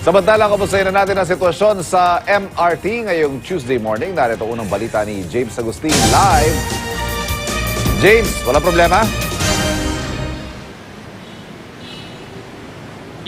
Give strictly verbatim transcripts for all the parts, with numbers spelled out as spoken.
Samantalang kamustahin na natin ang sitwasyon sa M R T ngayong Tuesday morning. Narito unang balita ni James Agustin live. James, wala problema?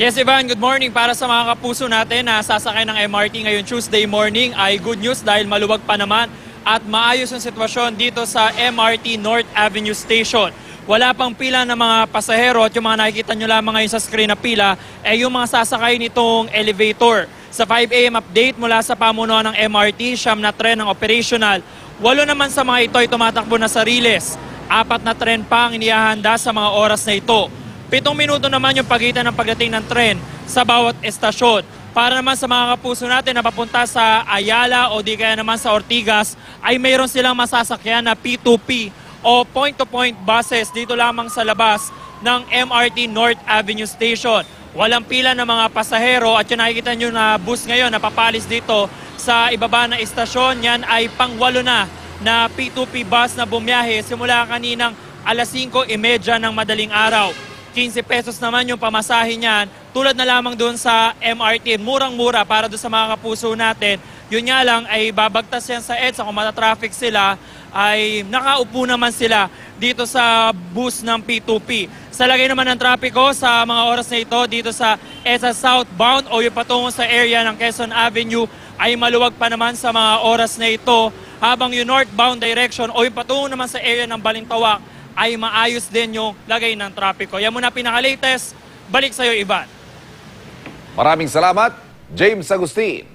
Yes, Ivan, good morning. Para sa mga kapuso natin na sasakay ng M R T ngayong Tuesday morning ay good news dahil maluwag pa naman at maayos ang sitwasyon dito sa M R T North Avenue Station. Wala pang pila ng mga pasahero at yung mga nakikita nyo lamang ngayon sa screen na pila ay yung mga sasakay nitong elevator. Sa five A M update mula sa pamunuan ng M R T, siyam na tren ang operational. Walo naman sa mga ito ay tumatakbo na sariles. Apat na tren pa ang inihahanda sa mga oras na ito. Pitong minuto naman yung pagitan ng pagdating ng tren sa bawat estasyon. Para naman sa mga kapuso natin na papunta sa Ayala o di kaya naman sa Ortigas, ay mayroon silang masasakyan na P two P o point-to-point buses dito lamang sa labas ng M R T North Avenue Station. Walang pila ng mga pasahero at yung nakikita nyo na bus ngayon na papalis dito sa ibaba na estasyon, yan ay pangwalo na na P two P bus na bumiyahe simula kaninang alas singko trenta ng madaling araw. quinse pesos naman yung pamasahe niyan, tulad na lamang doon sa M R T. Murang-mura para doon sa mga kapuso natin. Yun nga lang ay babagtas yan sa EDSA. Kung matatraffic sila, ay nakaupo naman sila dito sa bus ng P two P. Sa lagay naman ng trapiko sa mga oras na ito dito sa EDSA Southbound o yung patungo sa area ng Quezon Avenue ay maluwag pa naman sa mga oras na ito. Habang yung northbound direction o yung patungo naman sa area ng Balintawak ay maayos din yung lagay ng trapiko. Yan muna pinaka-latest. Balik sa'yo, Ivan. Maraming salamat, James Agustin.